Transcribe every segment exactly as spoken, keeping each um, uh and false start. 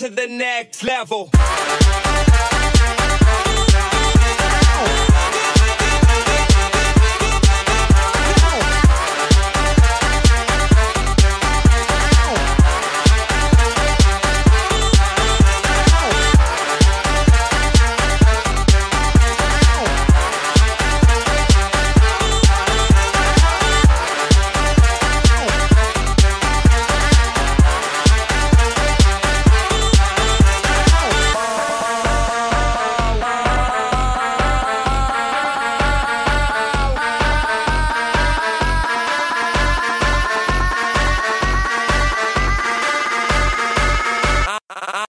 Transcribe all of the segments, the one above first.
To the next level.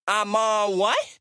I'm on what?